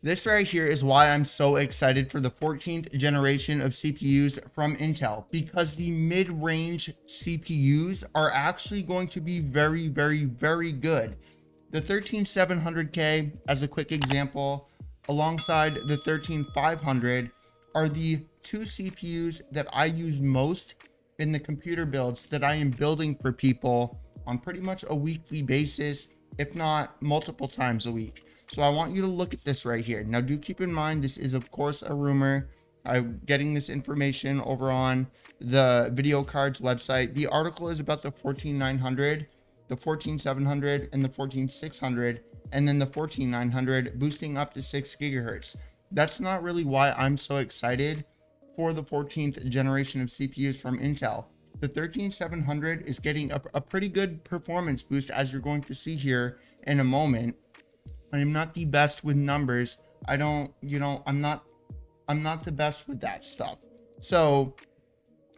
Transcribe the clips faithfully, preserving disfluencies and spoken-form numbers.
This right here is why I'm so excited for the fourteenth generation of C P Us from Intel, because the mid-range C P Us are actually going to be very, very, very good. The thirteen seven hundred K, as a quick example, alongside the thirteen five hundred are the two C P Us that I use most in the computer builds that I am building for people on pretty much a weekly basis, if not multiple times a week. So I want you to look at this right here. Now do keep in mind, this is of course a rumor. I'm getting this information over on the videocardz website. The article is about the fourteen nine hundred, the fourteen seven hundred, and the fourteen six hundred, and then the fourteen nine hundred boosting up to six gigahertz. That's not really why I'm so excited for the fourteenth generation of C P Us from Intel. The thirteen seven hundred is getting a, a pretty good performance boost, as you're going to see here in a moment. I am not the best with numbers. I don't, you know, I'm not, I'm not the best with that stuff. So,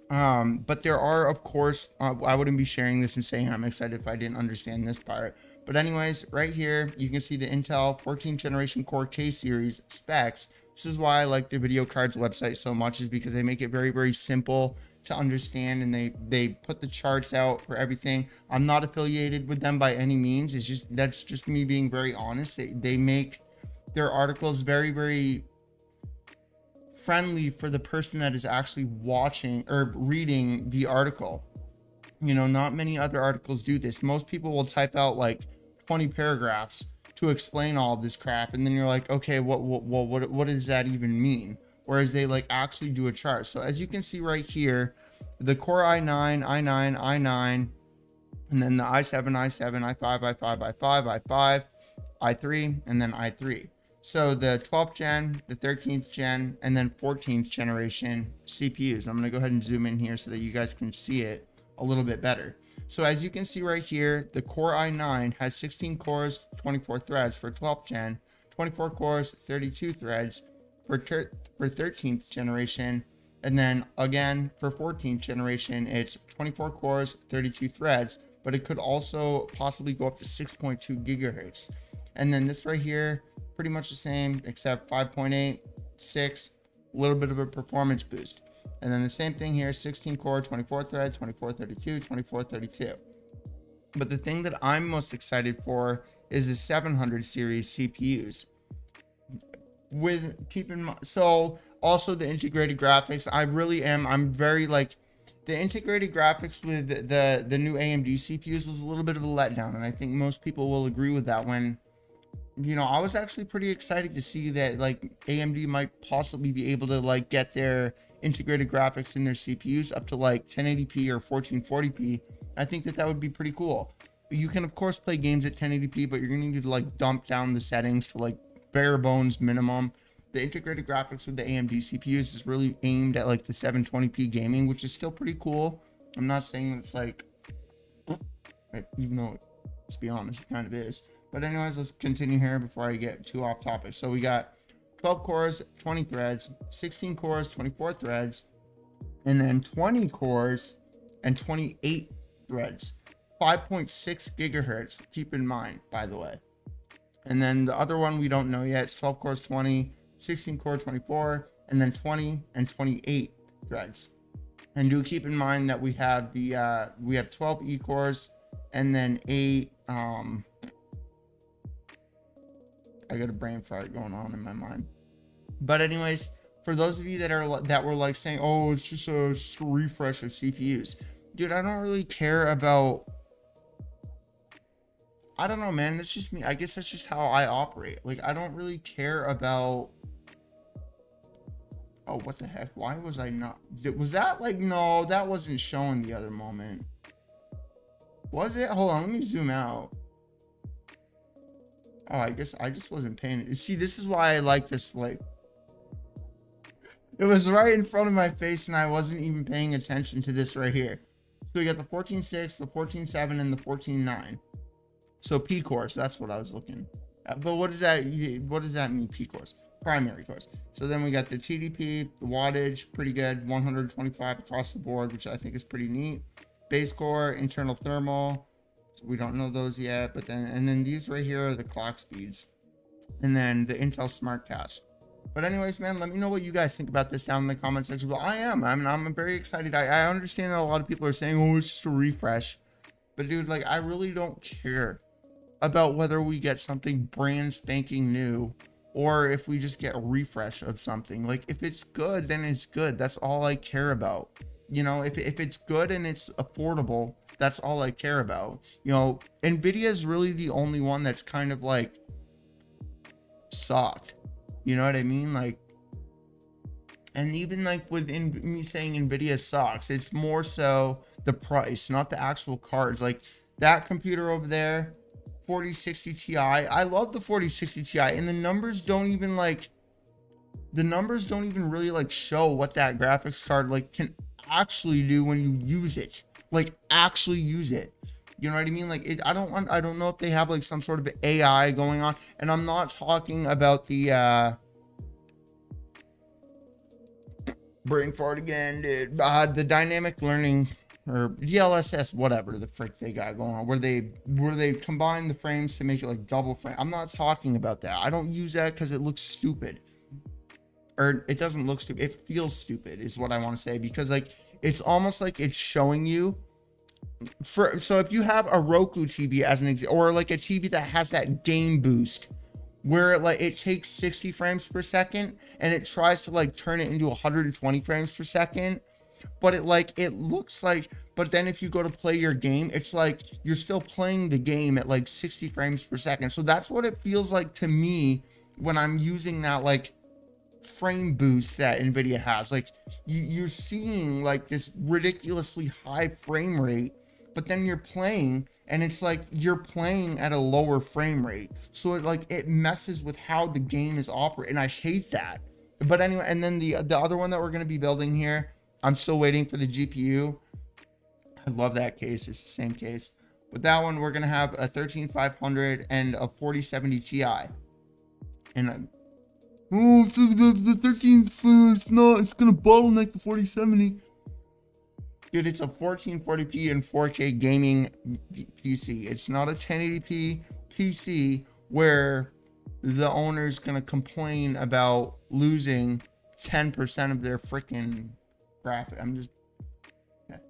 um, but there are, of course, uh, I wouldn't be sharing this and saying I'm excited if I didn't understand this part. But anyways, right here, you can see the Intel fourteenth generation Core K series specs. This is why I like the videocardz website so much, is because they make it very, very simple to understand, and they they put the charts out for everything. I'm not affiliated with them by any means. It's just, that's just me being very honest. They, they make their articles very, very friendly for the person that is actually watching or reading the article. You know, not many other articles do this. Most people will type out like twenty paragraphs to explain all this crap, and then you're like, okay, what what what what does that even mean? Whereas they like actually do a chart. So as you can see right here, the Core i nine, i nine, i nine, and then the i seven, i seven, i five, i five, i five, i five, i three, and then i three. So the twelfth gen, the thirteenth gen, and then fourteenth generation C P Us. I'm gonna go ahead and zoom in here so that you guys can see it a little bit better. So as you can see right here, the Core i nine has sixteen cores, twenty-four threads for twelfth gen, twenty-four cores, thirty-two threads for for thirteenth generation, and then again for fourteenth generation it's twenty-four cores, thirty-two threads, but it could also possibly go up to six point two gigahertz. And then this right here, pretty much the same, except five point eight, six, a little bit of a performance boost. And then the same thing here, sixteen core, twenty-four threads, twenty-four, thirty-two, twenty-four, thirty-two. But the thing that I'm most excited for is the seven hundred series C P Us. With keep in mind, so also the integrated graphics, I really am, I'm very like, the integrated graphics with the, the, the new A M D C P Us was a little bit of a letdown. And I think most people will agree with that when, you know, I was actually pretty excited to see that like A M D might possibly be able to like get their integrated graphics in their C P Us up to like ten eighty p or fourteen forty p. I think that that would be pretty cool. You can of course play games at ten eighty p, but you're gonna need to like dump down the settings to like bare bones minimum. The integrated graphics with the A M D C P Us is really aimed at like the seven twenty p gaming, which is still pretty cool. I'm not saying that it's like, even though, let's be honest, it kind of is. But anyways, let's continue here before I get too off topic. So we got twelve cores, twenty threads, sixteen cores, twenty-four threads, and then twenty cores and twenty-eight threads, five point six gigahertz, keep in mind, by the way. And then the other one we don't know yet, it's twelve cores, twenty, sixteen core, twenty-four, and then twenty and twenty-eight threads. And do keep in mind that we have the uh we have twelve e-cores and then eight um I got a brain fart going on in my mind. But anyways, for those of you that are that were like saying, oh, it's just a, it's just a refresh of C P Us, dude, I don't really care about, I don't know, man. That's just me. I guess that's just how I operate. Like, I don't really care about. Oh, what the heck? Why was I not? Was that like, no, that wasn't showing the other moment. Was it? Hold on. Let me zoom out. Oh, I guess I just wasn't paying. See, this is why I like this. Like, it was right in front of my face and I wasn't even paying attention to this right here. So we got the fourteen six, the fourteen seven, and the fourteen nine. So P-cores, that's what I was looking at. But what does that, what does that mean, P-cores? Primary cores. So then we got the T D P, the wattage, pretty good, one hundred twenty-five across the board, which I think is pretty neat. Base core, internal thermal, we don't know those yet, but then, and then these right here are the clock speeds. and then the Intel smart cache. But anyways, man, let me know what you guys think about this down in the comment section. Well, I am. I mean, I'm very excited. I, I understand that a lot of people are saying, oh, it's just a refresh. But dude, like, I really don't care about whether we get something brand spanking new or if we just get a refresh of something. Like, if it's good, then it's good. That's all I care about. You know, if, if it's good and it's affordable, that's all I care about. You know, Nvidia is really the only one that's kind of like soft. You know what I mean? Like, and even like within me saying Nvidia sucks, it's more so the price, not the actual cards. Like that computer over there, forty sixty Ti. I love the forty sixty Ti, and the numbers don't even like, the numbers don't even really like show what that graphics card like can actually do when you use it. Like actually use it. You know what I mean? Like, it, I don't want, I don't know if they have like some sort of A I going on, and I'm not talking about the, uh, brain fart again, dude, uh, the dynamic learning or D L S S, whatever the frick they got going on, where they, where they combine the frames to make it like double frame. I'm not talking about that. I don't use that because it looks stupid, or it doesn't look stupid. It feels stupid is what I want to say, because like, it's almost like it's showing you. For so if you have a Roku T V as an example, or like a T V that has that game boost where it like it takes sixty frames per second and it tries to like turn it into one hundred twenty frames per second, but it like it looks like, but then if you go to play your game, it's like you're still playing the game at like sixty frames per second. So that's what it feels like to me when I'm using that like frame boost that Nvidia has. Like you, you're seeing like this ridiculously high frame rate, but then you're playing and it's like you're playing at a lower frame rate. So it like it messes with how the game is operating. I hate that. But anyway, and then the the other one that we're going to be building here, I'm still waiting for the G P U. I love that case. It's the same case. With that one, we're going to have a thirteen five hundred and a forty seventy Ti. And a, oh, so the, the thirteen, it's not, it's going to bottleneck the forty seventy. Dude, it's a fourteen forty P and four K gaming P C. It's not a ten eighty P P C where the owner's going to complain about losing ten percent of their freaking graphic. I'm just, okay.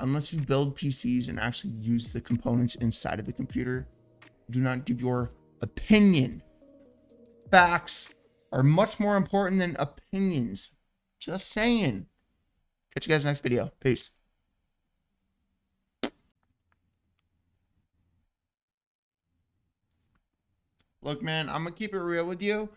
Unless you build P Cs and actually use the components inside of the computer, do not give your opinion. Facts are much more important than opinions. Just saying. Catch you guys next video. Peace. Look, man, I'm gonna keep it real with you.